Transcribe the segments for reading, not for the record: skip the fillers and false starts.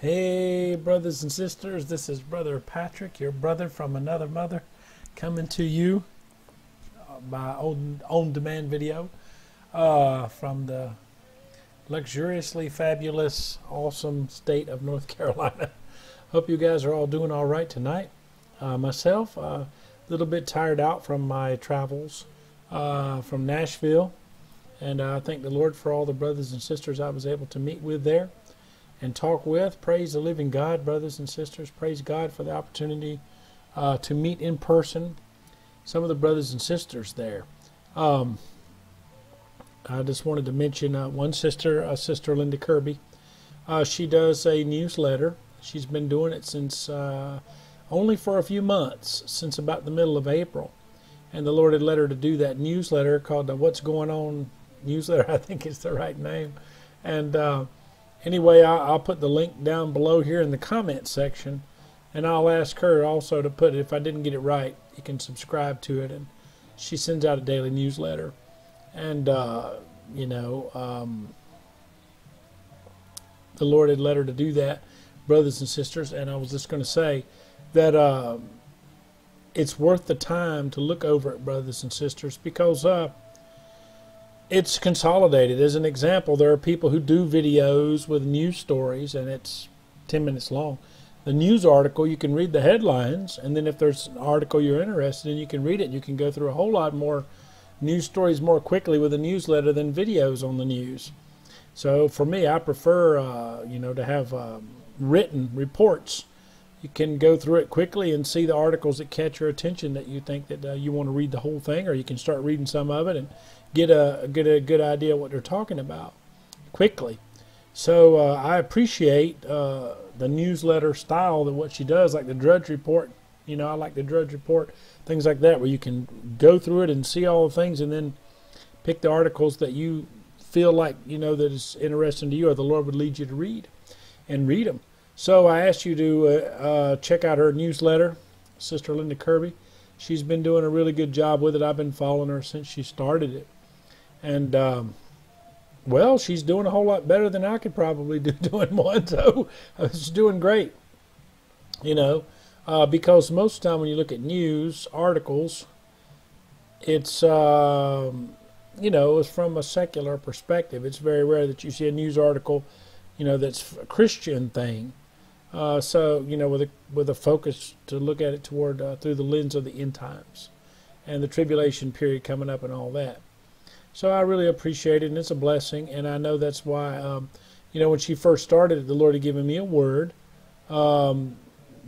Hey brothers and sisters, this is Brother Patrick, your brother from another mother, coming to you by on-demand video from the luxuriously fabulous, awesome state of North Carolina. Hope you guys are all doing all right tonight. Myself, a little bit tired out from my travels from Nashville, and I thank the Lord for all the brothers and sisters I was able to meet with there and talk with. Praise the living God, brothers and sisters. Praise God for the opportunity to meet in person some of the brothers and sisters there. I just wanted to mention one sister, Sister Linda Kirby. She does a newsletter. She's been doing it since only for a few months, since about the middle of April. And the Lord had led her to do that newsletter called the What's Going On newsletter, I think is the right name. And anyway, I'll put the link down below here in the comment section, and I'll ask her also to put it, if I didn't get it right, you can subscribe to it. And she sends out a daily newsletter, and you know, the Lord had led her to do that, brothers and sisters. And I was just going to say that it's worth the time to look over it, brothers and sisters, because it's consolidated. As an example, there are people who do videos with news stories, and it's 10 minutes long. The news article, you can read the headlines, and then if there's an article you're interested in, you can read it. You can go through a whole lot more news stories more quickly with a newsletter than videos on the news. So for me, I prefer you know, to have written reports. You can go through it quickly and see the articles that catch your attention that you think that you want to read the whole thing, or you can start reading some of it and get a good idea of what they're talking about quickly. So I appreciate the newsletter style that what she does, like the Drudge Report. You know, I like the Drudge Report, things like that, where you can go through it and see all the things, and then pick the articles that you feel like, you know, that is interesting to you, or the Lord would lead you to read, and read them. So I asked you to check out her newsletter, Sister Linda Kirby. She's been doing a really good job with it. I've been following her since she started it. And, well, she's doing a whole lot better than I could probably do doing one. So she's doing great, you know, because most of the time when you look at news articles, it's, you know, it's from a secular perspective. It's very rare that you see a news article, you know, that's a Christian thing. So, you know, with a focus to look at it toward through the lens of the end times and the tribulation period coming up and all that. So I really appreciate it, and it's a blessing. And I know that's why, you know, when she first started, the Lord had given me a word, you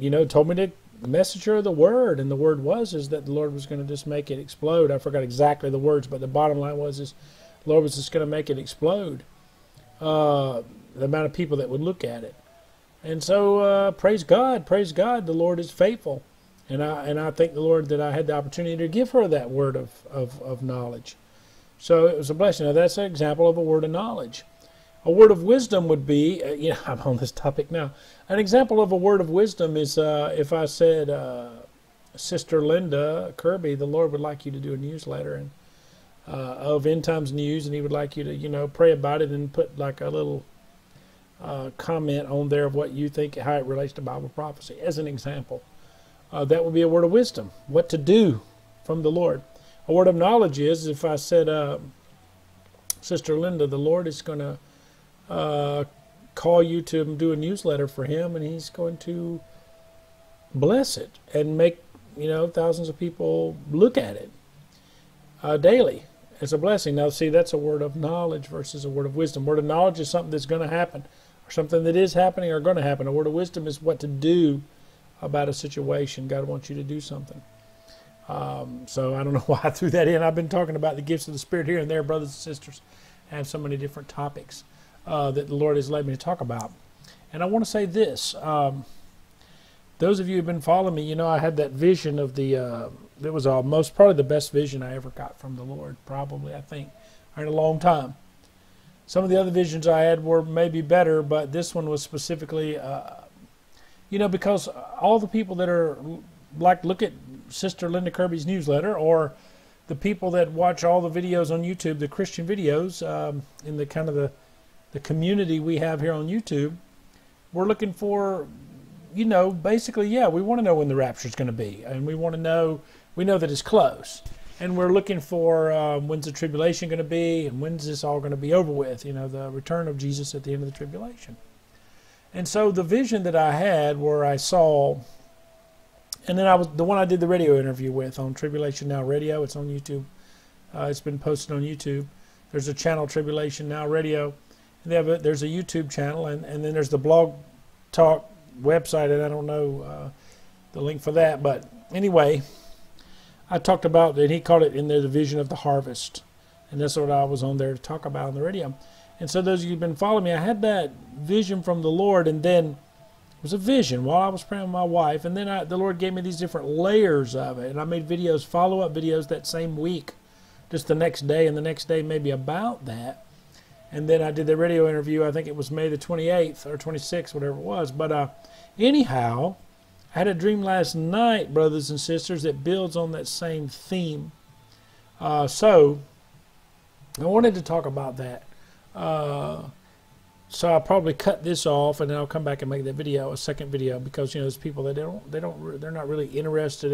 know, told me to message her the word. And the word was is that the Lord was going to just make it explode. I forgot exactly the words, but the bottom line was is the Lord was just going to make it explode, the amount of people that would look at it. And so praise God, the Lord is faithful. And I thank the Lord that I had the opportunity to give her that word of knowledge. So it was a blessing. Now that's an example of a word of knowledge. A word of wisdom would be, you know, I'm on this topic now. An example of a word of wisdom is if I said, Sister Linda Kirby, the Lord would like you to do a newsletter and of end times news, and he would like you to, you know, pray about it and put like a little comment on there of what you think, how it relates to Bible prophecy, as an example. That would be a word of wisdom, what to do from the Lord. A word of knowledge is if I said, Sister Linda, the Lord is going to call you to do a newsletter for him, and he's going to bless it and make, you know, thousands of people look at it daily. It's a blessing. Now, see, that's a word of knowledge versus a word of wisdom. Word of knowledge is something that's going to happen, or something that is happening or going to happen. A word of wisdom is what to do about a situation. God wants you to do something. So I don't know why I threw that in. I've been talking about the gifts of the Spirit here and there, brothers and sisters, and so many different topics that the Lord has led me to talk about. And I want to say this. Those of you who have been following me, you know I had that vision of the, it was almost probably the best vision I ever got from the Lord, probably, I think, in a long time. Some of the other visions I had were maybe better, but this one was specifically, you know, because all the people that are, like, look at Sister Linda Kirby's newsletter, or the people that watch all the videos on YouTube, the Christian videos, in the kind of the community we have here on YouTube, we're looking for, you know, basically, yeah, we want to know when the rapture is going to be, and we want to know, we know that it's close, and we're looking for when's the tribulation going to be, and when's this all going to be over with, you know, the return of Jesus at the end of the tribulation. And so the vision that I had where I saw, and then I was the one I did the radio interview with on Tribulation Now Radio. It's on YouTube. It's been posted on YouTube. There's a channel, Tribulation Now Radio. And they have a, there's a YouTube channel, and then there's the Blog Talk website, and I don't know the link for that. But anyway, I talked about, and he called it in there, the vision of the harvest. And that's what I was on there to talk about on the radio. And so those of you who've been following me, I had that vision from the Lord, and then it was a vision while I was praying with my wife, and then the Lord gave me these different layers of it, and I made videos, follow-up videos that same week, just the next day, and the next day maybe about that. And then I did the radio interview, I think it was May the 28th or 26th, whatever it was. But anyhow, I had a dream last night, brothers and sisters, that builds on that same theme. So I wanted to talk about that. So I'll probably cut this off, and then I'll come back and make that video, a second video, because, you know, there's people that they're not really interested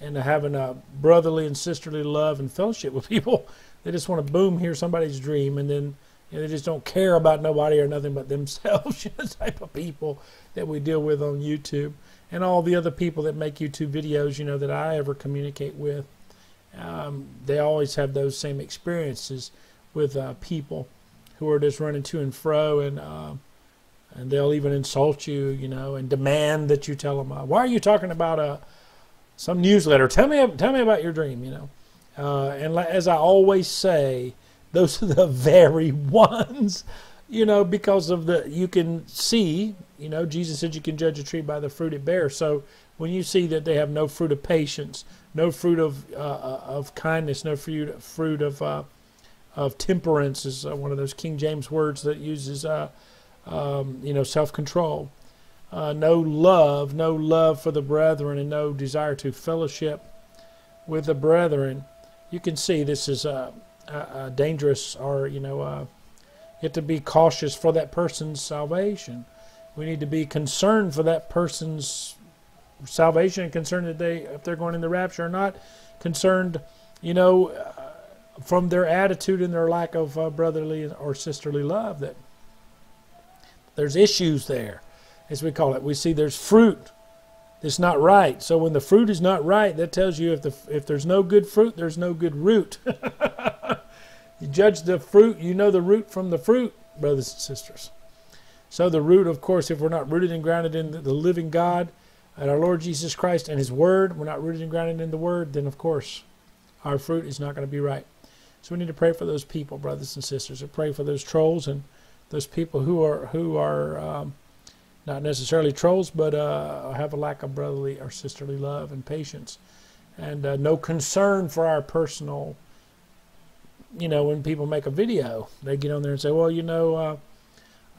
in having a brotherly and sisterly love and fellowship with people. They just want to boom, hear somebody's dream, and then, you know, they just don't care about nobody or nothing but themselves. You know, the type of people that we deal with on YouTube, and all the other people that make YouTube videos, you know, that I ever communicate with, they always have those same experiences with people who are just running to and fro, and they'll even insult you, you know, and demand that you tell them, why are you talking about some newsletter? Tell me about your dream, you know. And as I always say, those are the very ones, you know, because of you can see, you know, Jesus said you can judge a tree by the fruit it bears. So when you see that they have no fruit of patience, no fruit of kindness, no fruit of temperance is one of those King James words that uses, you know, self-control. No love for the brethren, and no desire to fellowship with the brethren. You can see this is a dangerous, or, you know, you have to be cautious for that person's salvation. We need to be concerned for that person's salvation, and concerned that if they're going in the rapture or not, concerned, you know, from their attitude and their lack of brotherly or sisterly love, that there's issues there, as we call it. We see there's fruit that's not right. So when the fruit is not right, that tells you if there's no good fruit, there's no good root. You judge the fruit, you know the root from the fruit, brothers and sisters. So the root, of course, if we're not rooted and grounded in the living God and our Lord Jesus Christ and His Word, we're not rooted and grounded in the Word, then of course our fruit is not going to be right. So we need to pray for those people, brothers and sisters, and pray for those trolls and those people who are not necessarily trolls, but have a lack of brotherly or sisterly love and patience, and no concern for our personal. You know, when people make a video, they get on there and say, "Well, you know,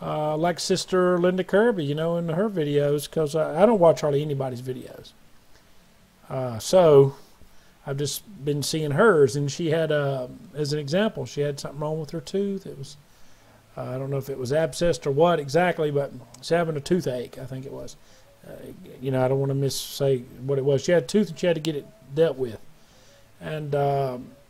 like Sister Linda Kirby, you know, in her videos, because I don't watch hardly anybody's videos, so." I've just been seeing hers, and she had, as an example, she had something wrong with her tooth. It was, I don't know if it was abscessed or what exactly, but she's having a toothache, I think it was. You know, I don't want to say what it was. She had a tooth, and she had to get it dealt with. And,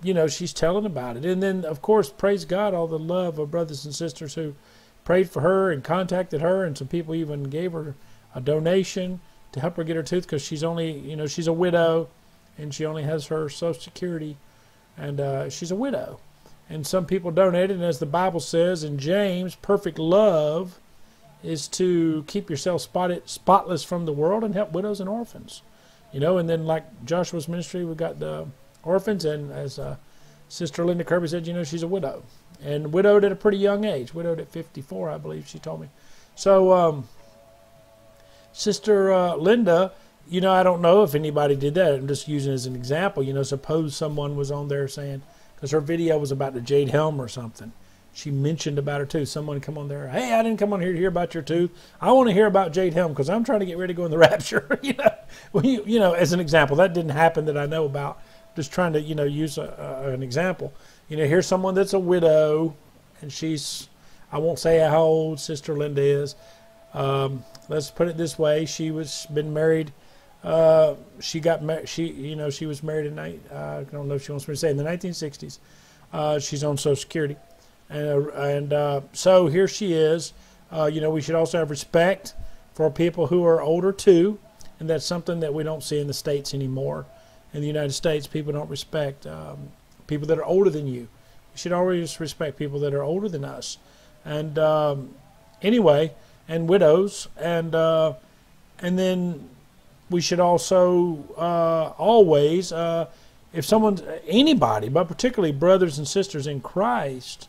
you know, she's telling about it. And then, of course, praise God, all the love of brothers and sisters who prayed for her and contacted her, and some people even gave her a donation to help her get her tooth, because she's only, you know, she's a widow. And she only has her Social Security, and she's a widow. And some people donated, and as the Bible says in James, perfect love is to keep yourself spotless from the world and help widows and orphans. You know, and then like Joshua's ministry, we've got the orphans, and as Sister Linda Kirby said, you know, she's a widow. And widowed at a pretty young age, widowed at 54, I believe she told me. So Sister Linda, you know, I don't know if anybody did that. I'm just using it as an example. You know, suppose someone was on there saying, because her video was about the Jade Helm or something. She mentioned about her tooth. Someone come on there, hey, I didn't come on here to hear about your tooth. I want to hear about Jade Helm because I'm trying to get ready to go in the rapture. You know, well, you know, as an example, that didn't happen that I know about. Just trying to, you know, use an example. You know, here's someone that's a widow, and she's, I won't say how old Sister Linda is. Let's put it this way: she was been married. She was married in I don't know if she wants me to say in the 1960s. She's on Social Security, and so here she is. We should also have respect for people who are older too, and that's something that we don't see in the States anymore. In the United States, people don't respect people that are older than you. We should always respect people that are older than us. And anyway, and widows, and then we should also always, if someone, anybody, but particularly brothers and sisters in Christ,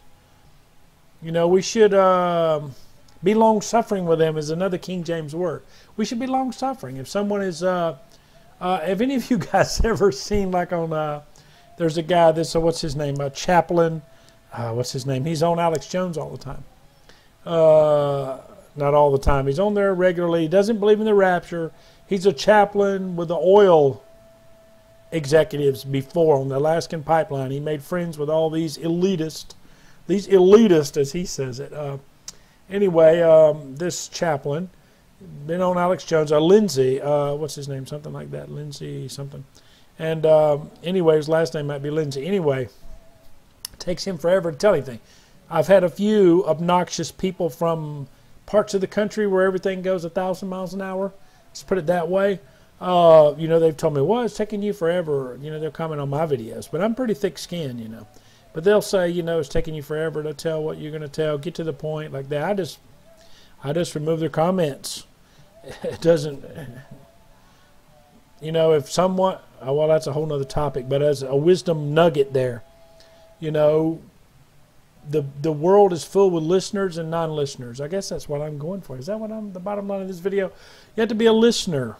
we should be long-suffering with them, is another King James word. We should be long-suffering. If someone is, if any of you guys ever seen, like on, there's a guy, what's his name, a chaplain, what's his name? He's on Alex Jones all the time. Not all the time. He's on there regularly. He doesn't believe in the rapture. He's a chaplain with the oil executives before on the Alaskan pipeline. He made friends with all these elitists as he says it. This chaplain, been on Alex Jones, Lindsay, what's his name, something like that, Lindsay something. And his last name might be Lindsay. Anyway, it takes him forever to tell anything. I've had a few obnoxious people from parts of the country where everything goes 1,000 miles an hour. Let's put it that way. They've told me, well, it's taking you forever. They'll comment on my videos, but I'm pretty thick-skinned, But they'll say, it's taking you forever to tell what you're going to tell, get to the point like that. I just remove their comments. It doesn't, if someone, well, that's a whole nother topic, but as a wisdom nugget there, the world is filled with listeners and non-listeners. I guess that's what I'm going for. Is that what the bottom line of this video? You have to be a listener.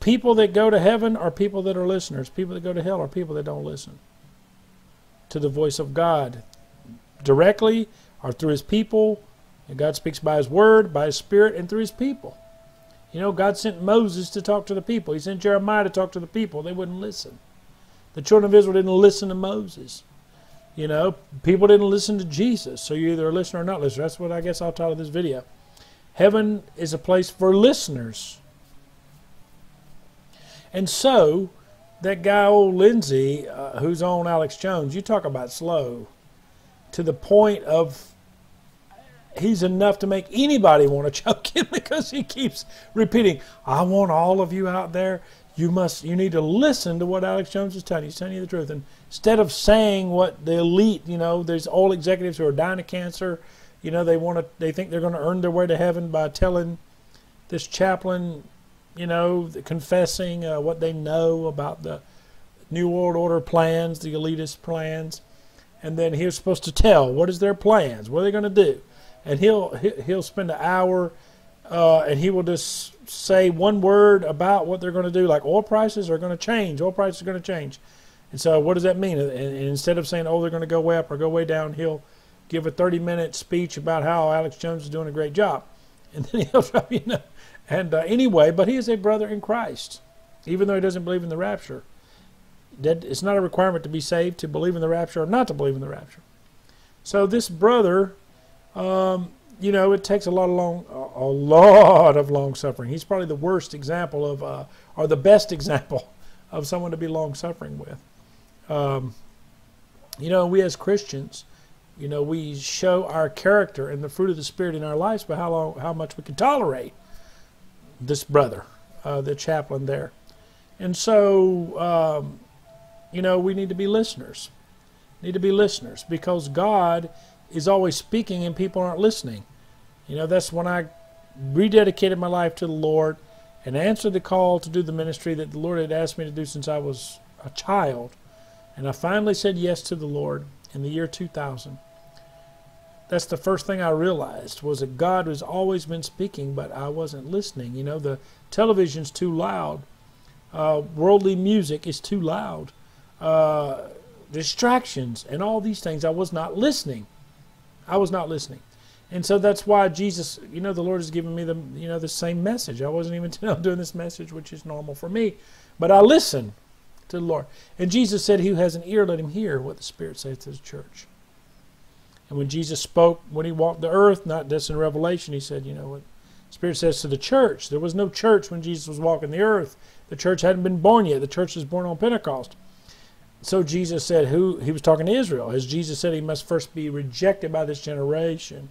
People that go to heaven are people that are listeners. People that go to hell are people that don't listen to the voice of God directly or through his people. And God speaks by his word, by his spirit, and through his people. God sent Moses to talk to the people. He sent Jeremiah to talk to the people. They wouldn't listen. The children of Israel didn't listen to Moses. People didn't listen to Jesus. So you're either a listener or not listener. That's what I guess I'll title this video. Heaven is a place for listeners. And so that guy, old Lindsay, who's on Alex Jones, you talk about slow, to the point of he's enough to make anybody want to choke him because he keeps repeating, I want all of you out there. You need to listen to what Alex Jones is telling you. He's telling you the truth. And instead of saying what the elite, there's old executives who are dying of cancer, they think they're going to earn their way to heaven by telling this chaplain, confessing what they know about the New World Order plans, the elitist plans, and then he's supposed to tell what is their plans, what are they going to do, and he'll spend an hour, and he will just say one word about what they're going to do, like oil prices are going to change, oil prices are going to change. And so what does that mean? And instead of saying, oh, they're going to go way up or go way down, he'll give a 30-minute speech about how Alex Jones is doing a great job. And then he'll try, but he is a brother in Christ, even though he doesn't believe in the rapture. It's not a requirement to be saved to believe in the rapture or not to believe in the rapture. So this brother, it takes a lot of long suffering. He's probably the worst example of, or the best example of someone to be long suffering with. We as Christians, we show our character and the fruit of the Spirit in our lives by how much we can tolerate this brother, the chaplain there. And so, we need to be listeners. Because God is always speaking and people aren't listening. That's when I rededicated my life to the Lord and answered the call to do the ministry that the Lord had asked me to do since I was a child. And I finally said yes to the Lord in the year 2000. That's the first thing I realized, was that God has always been speaking, but I wasn't listening. The television's too loud. Worldly music is too loud. Distractions and all these things. I was not listening. And so that's why Jesus, the Lord has given me the, the same message. I wasn't even doing this message, which is normal for me, but I listened to the Lord. And Jesus said, he who has an ear, let him hear what the Spirit says to the church. And when Jesus spoke, when he walked the earth, not just in Revelation, he said, you know what the Spirit says to the church. There was no church when Jesus was walking the earth. The church hadn't been born yet. The church was born on Pentecost. So Jesus said, who he was talking to Israel, as Jesus said, he must first be rejected by this generation.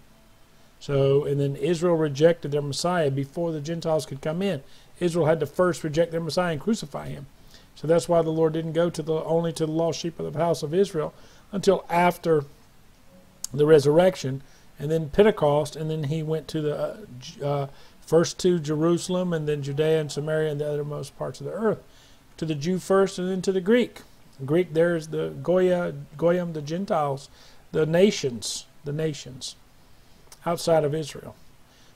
So, and then Israel rejected their Messiah before the Gentiles could come in. Israel had to first reject their Messiah and crucify him. So that's why the Lord didn't go to only to the lost sheep of the house of Israel until after the resurrection, and then Pentecost, and then he went to the first to Jerusalem, and then Judea and Samaria and the othermost parts of the earth, to the Jew first, and then to the Greek. Greek, there's the Goyim, the Gentiles, the nations outside of Israel.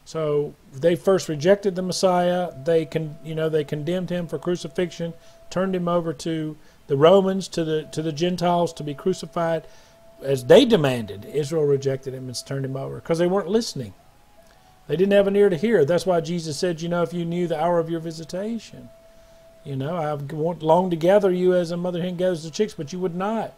So they first rejected the Messiah. They condemned him for crucifixion, turned him over to the Romans, to the Gentiles to be crucified, as they demanded. Israel rejected him and turned him over because they weren't listening. They didn't have an ear to hear. That's why Jesus said, you know, if you knew the hour of your visitation, you know, I long to gather you as a mother hen gathers the chicks, but you would not.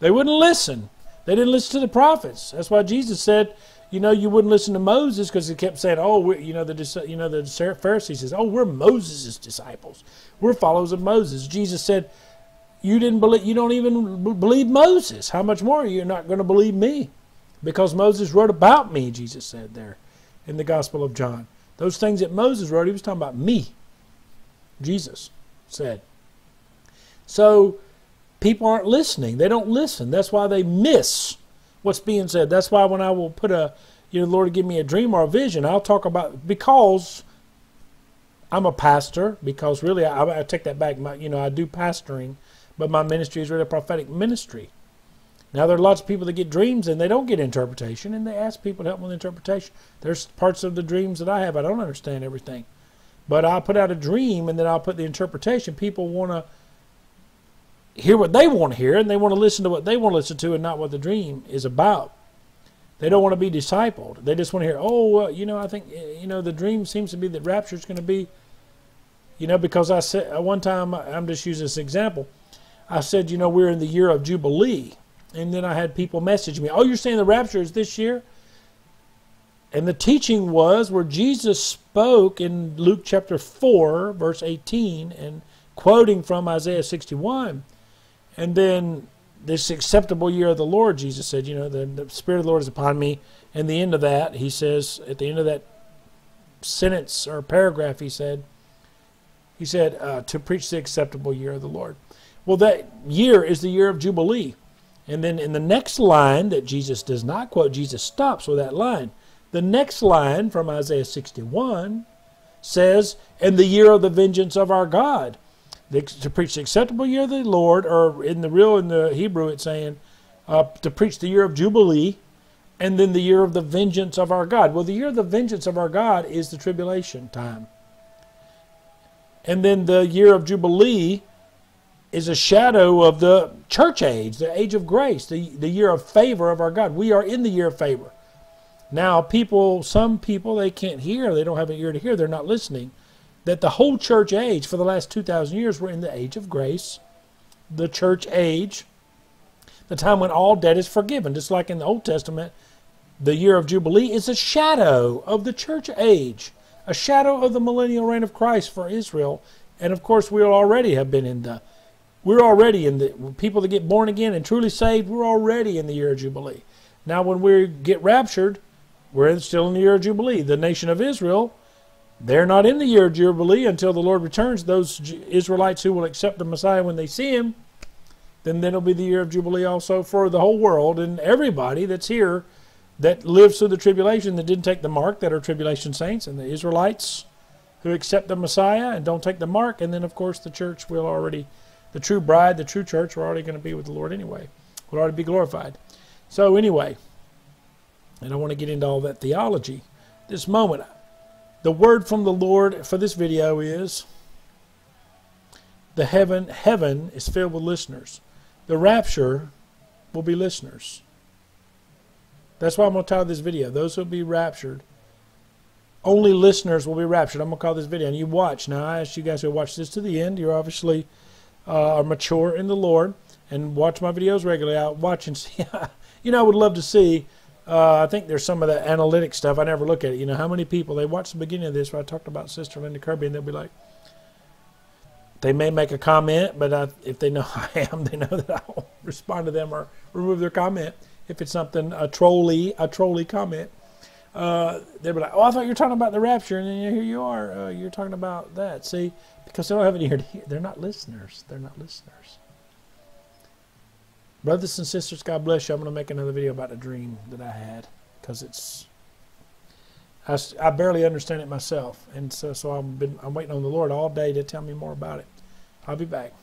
They wouldn't listen. They didn't listen to the prophets. That's why Jesus said, you know, you wouldn't listen to Moses, because he kept saying, oh, we're, the Pharisees says, oh, we're Moses' disciples. We're followers of Moses. Jesus said, you didn't believe. You don't even believe Moses. How much more are you not going to believe me? Because Moses wrote about me, Jesus said there in the Gospel of John. Those things that Moses wrote, he was talking about me, Jesus said. So people aren't listening. They don't listen. That's why they miss what's being said. That's why when I will put a, you know, Lord, give me a dream or a vision, I'll talk about, because I'm a pastor, because really, I take that back. I do pastoring. But my ministry is really a prophetic ministry. Now, there are lots of people that get dreams and they don't get interpretation, and they ask people to help with interpretation. There's parts of the dreams that I have. I don't understand everything. But I'll put out a dream and then I'll put the interpretation. People want to hear what they want to hear, and they want to listen to what they want to listen to and not what the dream is about. They don't want to be discipled. They just want to hear, oh, well, you know, I think, you know, the dream seems to be that rapture is going to be, you know, because I said one time, I'm just using this example. I said, you know, we're in the year of Jubilee. And then I had people message me, oh, you're saying the rapture is this year? And the teaching was where Jesus spoke in Luke chapter 4, verse 18, and quoting from Isaiah 61. And then this acceptable year of the Lord, Jesus said, you know, the Spirit of the Lord is upon me. And the end of that, he says, at the end of that sentence or paragraph, he said, to preach the acceptable year of the Lord. Well, that year is the year of Jubilee. And then in the next line that Jesus does not quote, Jesus stops with that line. The next line from Isaiah 61 says, "In the year of the vengeance of our God, to preach the acceptable year of the Lord," or in the Hebrew it's saying, to preach the year of Jubilee, and then the year of the vengeance of our God. Well, the year of the vengeance of our God is the tribulation time. And then the year of Jubilee is a shadow of the church age, the age of grace, the year of favor of our God. We are in the year of favor. Now, some people, they can't hear. They don't have an ear to hear. They're not listening. That the whole church age for the last 2,000 years we're in the age of grace, the church age, the time when all debt is forgiven. Just like in the Old Testament, the year of Jubilee is a shadow of the church age, a shadow of the millennial reign of Christ for Israel. And, of course, we'll already have been in the... We're already in the, people that get born again and truly saved, we're already in the year of Jubilee. Now when we get raptured, we're still in the year of Jubilee. The nation of Israel, they're not in the year of Jubilee until the Lord returns. Those Israelites who will accept the Messiah when they see him, then it'll be the year of Jubilee also for the whole world and everybody that's here that lives through the tribulation that didn't take the mark, that are tribulation saints, and the Israelites who accept the Messiah and don't take the mark. And then, of course, the church will already... The true bride, the true church, we're already going to be with the Lord anyway. We'll already be glorified. So anyway, I don't want to get into all that theology this moment. The word from the Lord for this video is, the heaven is filled with listeners. The rapture will be listeners. That's why I'm going to title this video, "Those Who Will Be Raptured." Only listeners will be raptured. I'm going to call this video, and you watch. Now, I ask you guys who watch this to the end, you're obviously... are mature in the Lord and watch my videos regularly. I watch and see You know, I would love to see, I think there's some of that analytic stuff. I never look at it. You know, how many people, they watched the beginning of this where I talked about Sister Linda Kirby, and they'll be like, they may make a comment, but if they know who I am, they know that I won't respond to them or remove their comment. If it's something, a trolly comment, they'll be like, oh, I thought you were talking about the rapture, and then here you are, you're talking about that. See, because they don't have an ear to hear. They're not listeners. They're not listeners. Brothers and sisters, God bless you. I'm going to make another video about a dream that I had, because it's, I barely understand it myself, and so I'm waiting on the Lord all day to tell me more about it. I'll be back.